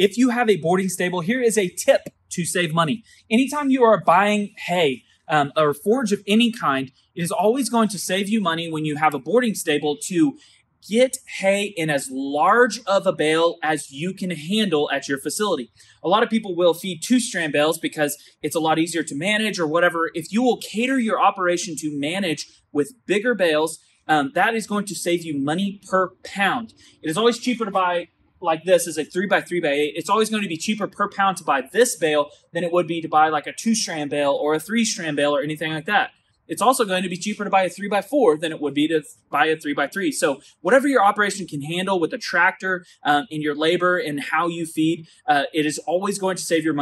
if you have a boarding stable, here is a tip to save money. Anytime you are buying hay or forage of any kind, it is always going to save you money when you have a boarding stable to get hay in as large of a bale as you can handle at your facility. A lot of people will feed 2-strand bales because it's a lot easier to manage or whatever. If you will cater your operation to manage with bigger bales, that is going to save you money per pound. It is always cheaper to buy like this as a 3x3x8. It's always going to be cheaper per pound to buy this bale than it would be to buy like a 2-strand bale or a 3-strand bale or anything like that. It's also going to be cheaper to buy a 3x4 than it would be to buy a 3x3. So whatever your operation can handle with a tractor and your labor and how you feed, it is always going to save you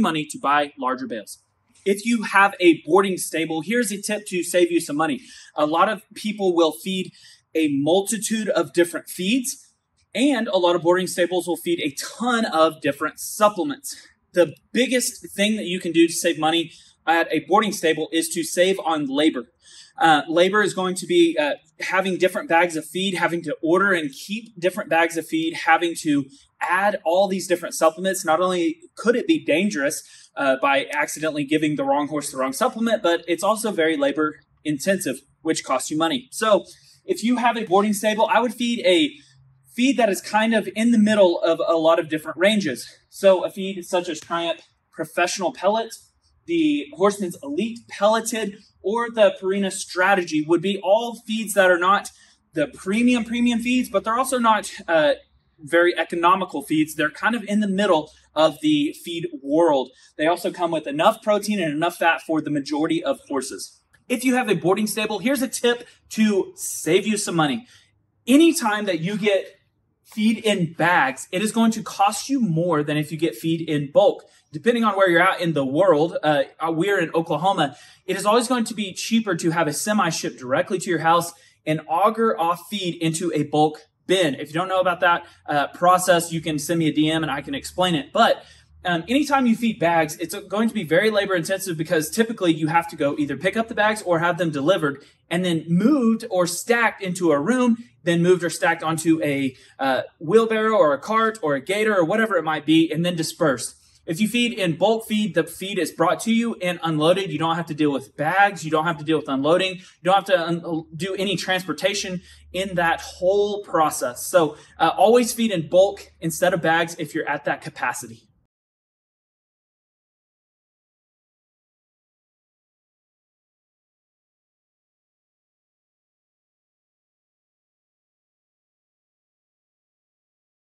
money to buy larger bales. If you have a boarding stable, here's a tip to save you some money. A lot of people will feed a multitude of different feeds, and a lot of boarding stables will feed a ton of different supplements. The biggest thing that you can do to save money at a boarding stable is to save on labor. Labor is going to be having different bags of feed, having to order and keep different bags of feed, having to add all these different supplements. Not only could it be dangerous by accidentally giving the wrong horse the wrong supplement, but it's also very labor intensive, which costs you money. So if you have a boarding stable, I would feed a feed that is kind of in the middle of a lot of different ranges. So a feed such as Triumph Professional Pellet, the Horseman's Elite Pelleted, or the Purina Strategy would be all feeds that are not the premium feeds, but they're also not very economical feeds. They're kind of in the middle of the feed world. They also come with enough protein and enough fat for the majority of horses. If you have a boarding stable, here's a tip to save you some money. Anytime that you get feed in bags, it is going to cost you more than if you get feed in bulk. Depending on where you're at in the world, we're in Oklahoma, it is always going to be cheaper to have a semi ship directly to your house and auger off feed into a bulk bin. If you don't know about that process, you can send me a DM and I can explain it. But anytime you feed bags, it's going to be very labor intensive because typically you have to go either pick up the bags or have them delivered and then moved or stacked into a room, then moved or stacked onto a wheelbarrow or a cart or a gator or whatever it might be, and then dispersed. If you feed in bulk feed, the feed is brought to you and unloaded. You don't have to deal with bags. You don't have to deal with unloading. You don't have to do any transportation in that whole process. So always feed in bulk instead of bags if you're at that capacity.